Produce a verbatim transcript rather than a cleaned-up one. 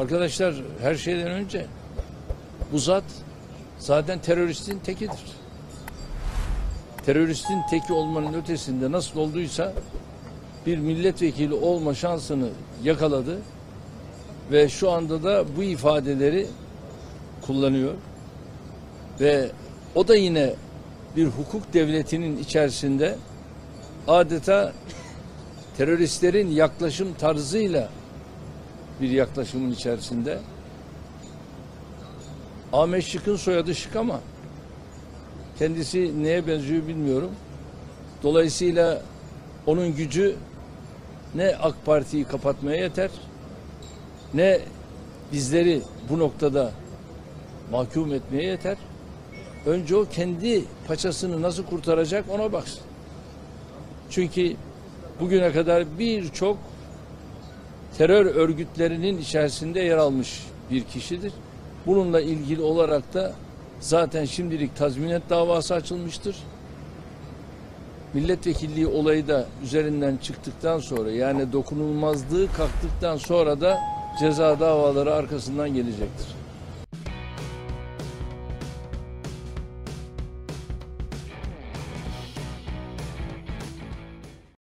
Arkadaşlar, her şeyden önce bu zat zaten teröristin tekidir. Teröristin teki olmanın ötesinde nasıl olduysa bir milletvekili olma şansını yakaladı ve şu anda da bu ifadeleri kullanıyor. Ve o da yine bir hukuk devletinin içerisinde adeta teröristlerin yaklaşım tarzıyla bir yaklaşımın içerisinde. Ahmet Şık'ın soyadı Şık ama kendisi neye benziyor bilmiyorum. Dolayısıyla onun gücü ne AK Parti'yi kapatmaya yeter, ne bizleri bu noktada mahkum etmeye yeter. Önce o kendi paçasını nasıl kurtaracak ona baksın. Çünkü bugüne kadar birçok terör örgütlerinin içerisinde yer almış bir kişidir. Bununla ilgili olarak da zaten şimdilik tazminat davası açılmıştır. Milletvekilliği olayı da üzerinden çıktıktan sonra, yani dokunulmazlığı kalktıktan sonra da ceza davaları arkasından gelecektir.